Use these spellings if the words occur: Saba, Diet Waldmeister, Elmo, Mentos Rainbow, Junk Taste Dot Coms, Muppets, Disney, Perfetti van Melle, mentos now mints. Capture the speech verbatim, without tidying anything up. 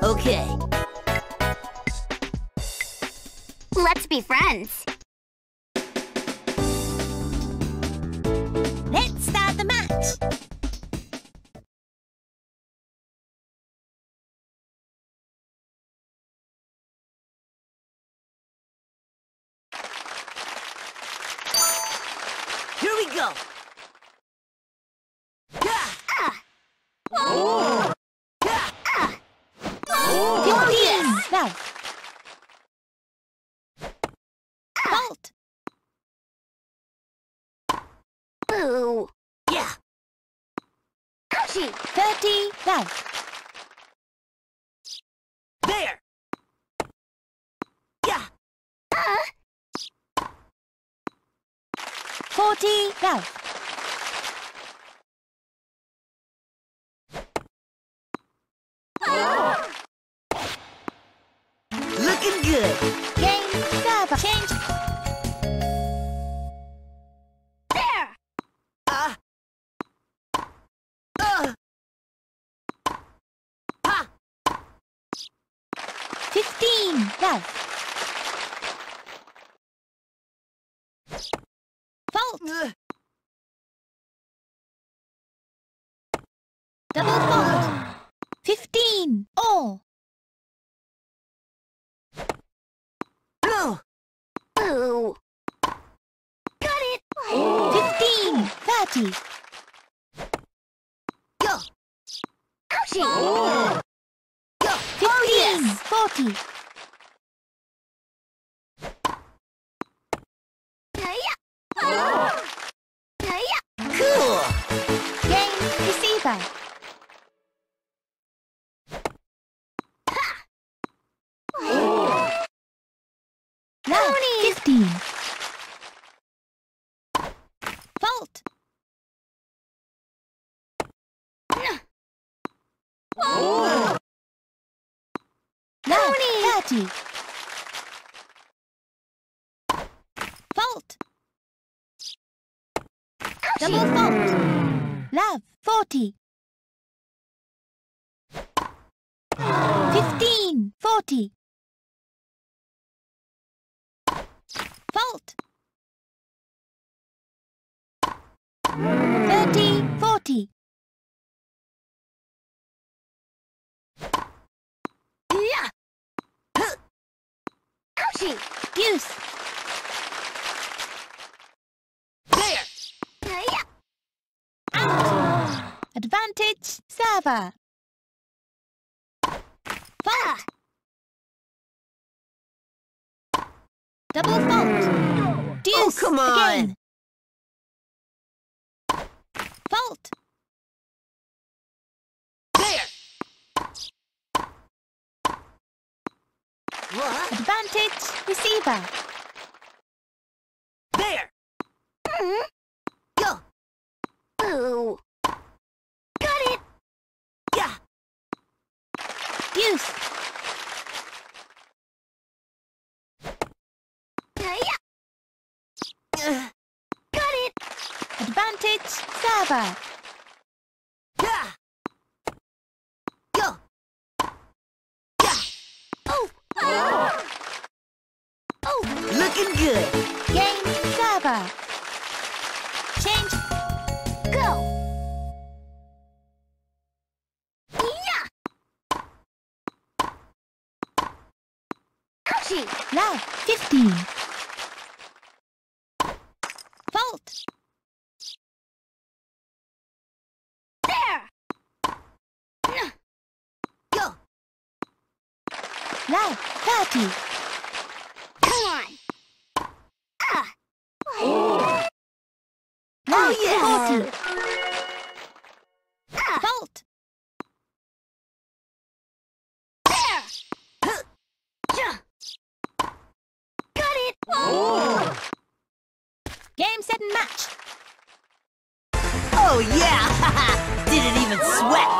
Okay. Let's be friends. Let's start the match. Here we go. Now. Halt! Ooh. Yeah. Ouchie. Thirty. Now. There. Yeah. Uh. Forty. Now. Good. Game, Saba. Change. There. Ah. Uh. Uh. Ha. Fifteen. Now. Fault. Uh. Double fault. Uh. Fifteen. All. Ooh. Got it! Ooh. Fifteen! Thirty! Yo! Ouchie! Oh. Yo! Fifteen! Oh, yes. Forty! Oh. Cool! Game receiver! Fault. Oh. Now thirty. Fault. Double fault. Love forty. Fifteen. Forty. Fault. Thirty, forty. Yeah. Huh. Ouchie. Goose. There. Yeah. Out. Advantage, Saba. Fault. Double fault. Deuce. Oh, come on. Again. Fault. There. What? Advantage, receiver. There. Mm-hmm. Go. Ooh. Got it. Yeah. Deuce. Got it! Advantage, Saba. Yeah. Go. Yeah. Oh. Oh. Oh. Looking good. Game, Saba. Change. Go. Energy. Love. fifteen. Fault. There. Go. Love. thirty. Come on. Ah. Oh. Love. Oh, yeah. forty. Fault. There. Got it. Oh. Game, set, and match. Oh yeah! Didn't even sweat.